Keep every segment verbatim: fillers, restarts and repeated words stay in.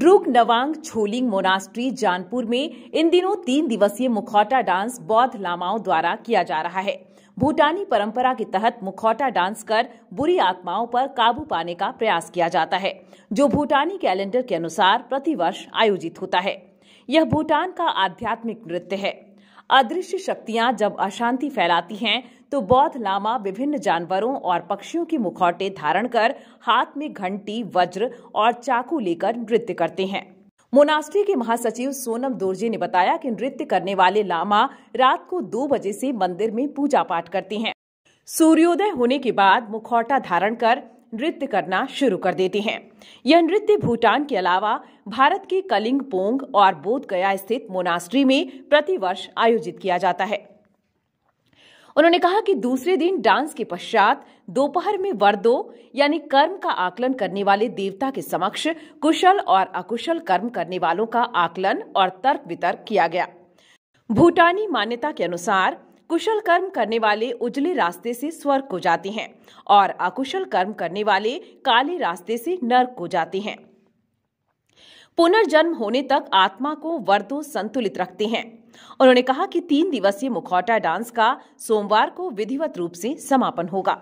Druk Nawang Choling monastery Janpur में इन दिनों तीन दिवसीय मुखौटा डांस बौद्ध लामाओं द्वारा किया जा रहा है। भूटानी परंपरा के तहत मुखौटा डांस कर बुरी आत्माओं पर काबू पाने का प्रयास किया जाता है, जो भूटानी कैलेंडर के अनुसार प्रतिवर्ष आयोजित होता है। यह भूटान का आध्यात्मिक नृत्य है। अदृश्य शक्तियां जब अशांति फैलाती हैं तो बौद्ध लामा विभिन्न जानवरों और पक्षियों के मुखौटे धारण कर हाथ में घंटी, वज्र और चाकू लेकर नृत्य करते हैं। मोनास्ट्री के महासचिव सोनम दोर्जे ने बताया कि नृत्य करने वाले लामा रात को दो बजे से मंदिर में पूजा पाठ करते हैं। सूर्योदय होने के बाद मुखौटा धारण कर नृत्य करना शुरू कर देते हैं। यह नृत्य भूटान के अलावा भारत के कलिंगपोंग और बोधगया स्थित मोनास्ट्री में प्रतिवर्ष आयोजित किया जाता है। उन्होंने कहा कि दूसरे दिन डांस के पश्चात दोपहर में वर्दो यानी कर्म का आकलन करने वाले देवता के समक्ष कुशल और अकुशल कर्म करने वालों का आकलन और तर्क वितर्क किया गया। भूटानी मान्यता के अनुसार कुशल कर्म करने वाले उजले रास्ते से स्वर्ग को जाते हैं और अकुशल कर्म करने वाले काले रास्ते से नर्क को जाते हैं। पुनर्जन्म होने तक आत्मा को वर्दो संतुलित रखते हैं। उन्होंने कहा कि तीन दिवसीय मुखौटा डांस का सोमवार को विधिवत रूप से समापन होगा।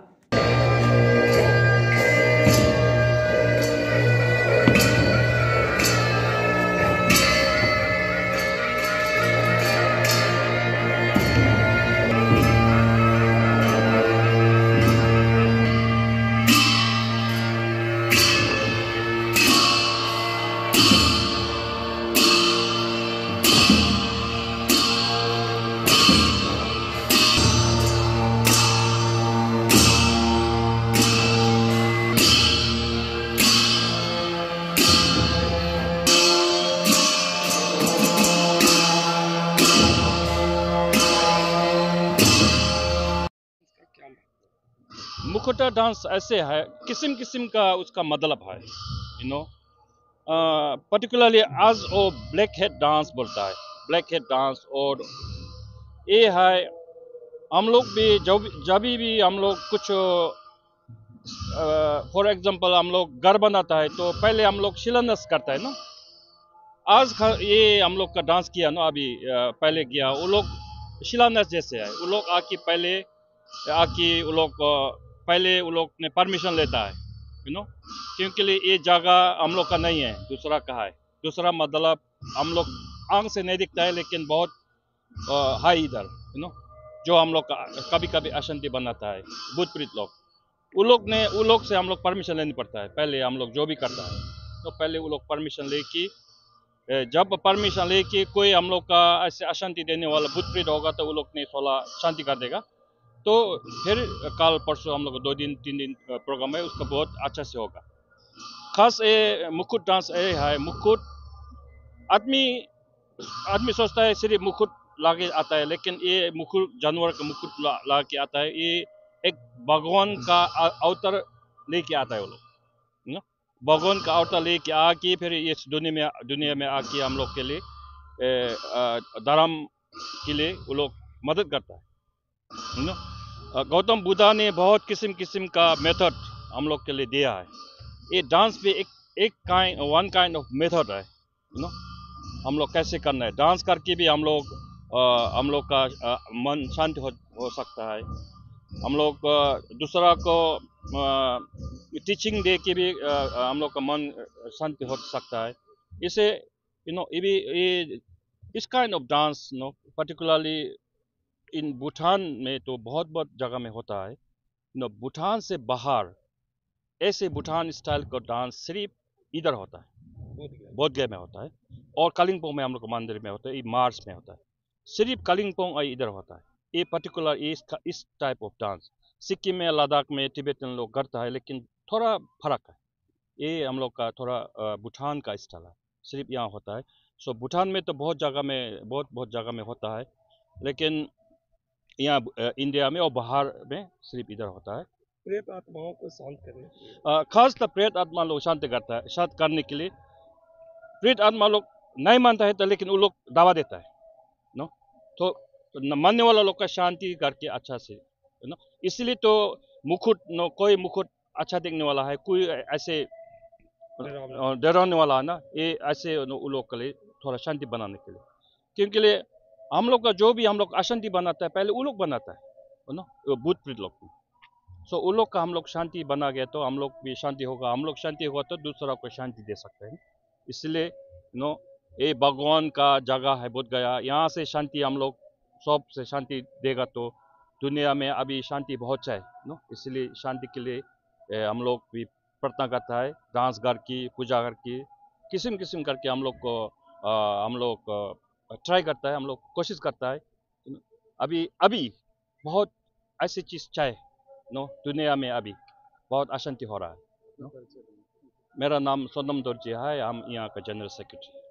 मुखौटा डांस ऐसे है, किस्म किस्म का उसका मतलब है, यू नो। पर्टिकुलरली आज वो ब्लैक हेड डांस बोलता है, ब्लैक हेड डांस। और ये है हम लोग भी जब जब भी हम लोग कुछ फॉर एग्जांपल हम लोग घर बनाता है तो पहले हम लोग शिलान्यास करता है ना। आज ये हम लोग का डांस किया ना, अभी पहले किया वो लोग शिलान्यास जैसे है। वो लोग आके पहले आके वो लोग पहले वो लोग ने परमिशन लेता है, यू नो, क्योंकि ये जगह हम लोग का नहीं है, दूसरा का है। दूसरा मतलब हम लोग आंख से नहीं दिखता है लेकिन बहुत है इधर, यू नो, जो हम लोग का कभी कभी अशांति बनाता है भूतप्रीत लोग। वो लोग ने वो लोग से हम लोग परमिशन लेनी पड़ता है। पहले हम लोग जो भी करता है तो पहले वो लोग परमिशन ले कि जब परमिशन ले कि कोई हम लोग का ऐसे अशांति देने वाला भूतप्रीत होगा तो वो लोग ने थोड़ा शांति कर देगा। तो फिर कल परसों हम लोग दो दिन तीन दिन प्रोग्राम है, उसका बहुत अच्छा से होगा। खास ये मुकुट डांस ये है, मुकुट आदमी आदमी सोचता है सिर्फ मुकुट लाके आता है, लेकिन ये मुकुट जानवर का मुकुट ला, ला के आता है। ये एक भगवान का अवतार लेके आता है वो लोग, ना भगवान का अवतार लेके आके फिर इस दुनिया में दुनिया में आके हम लोग के लिए धर्म के लिए वो लोग मदद करता है। गौतम बुद्ध ने बहुत किस्म किस्म का मेथड हम लोग के लिए दिया है। ये डांस भी एक एक kind one kind of method है, यू नो। हम लोग कैसे करना है, डांस करके भी हम लोग हम लोग का आ, मन शांत हो, हो सकता है। हम लोग दूसरा को आ, टीचिंग दे के भी आ, हम लोग का मन शांत हो सकता है। इसे यू नो ये भी ये इस kind of dance no particularly in Bhutan में तो बहुत बहुत जगह में होता है न। भूटान से बाहर ऐसे भूटान स्टाइल का डांस सिर्फ इधर होता है, बोधगया में होता है और कालिम्पोंग में हम लोग मंदिर में होता है, ये मार्च में होता है। सिर्फ कालिम्पोंग और इधर होता है ये पर्टिकुलर इस, इस टाइप ऑफ डांस। सिक्किम में, लद्दाख में तिब्बतन लोग करता है लेकिन थोड़ा फर्क है। ये हम लोग का थोड़ा भूटान का स्टाइल है, सिर्फ यहाँ होता है। सो भूटान में तो बहुत जगह में बहुत बहुत जगह में होता है, लेकिन यहाँ इंडिया में और बाहर में सिर्फ इधर होता है। प्रेत आत्माओं को शांत करने, खासकर प्रेत आत्मा लोग शांत करता है। शांत करने के लिए प्रेत आत्मा लोग नहीं मानता है तो लेकिन वो लोग दावा देता है, नो। तो, तो मानने वाला लोग का शांति करके अच्छा से, नो। इसलिए तो मुकुट नो, कोई मुकुट अच्छा देखने वाला है, कोई ऐसे डराने वाला है ना, ये ऐसे लोग के लिए थोड़ा शांति बनाने के लिए, क्योंकि लिए हम लोग का जो भी हम लोग अशांति बनाता है पहले वो लोग बनाता है ना, भूत प्रेत लोग। सो so, वो लोग का हम लोग शांति बना गया तो हम लोग भी शांति होगा, हम लोग शांति होगा तो दूसरा को शांति दे सकते हैं। इसलिए नो ये भगवान का जगह है बोध गया, यहाँ से शांति हम लोग सब से शांति देगा तो दुनिया में अभी शांति बहुत है नो। इसलिए शांति के लिए ए, हम लोग भी प्रार्थना करता है, डांस घर की पूजा घर की किस्म किस्म करके हम लोग को आ, हम लोग ट्राई करता है, हम लोग कोशिश करता है। अभी अभी बहुत ऐसी चीज़ चाहे नो दुनिया में अभी बहुत अशांति हो रहा है नो? मेरा नाम सोनम दोर्जे है, हम यहाँ का जनरल सेक्रेटरी।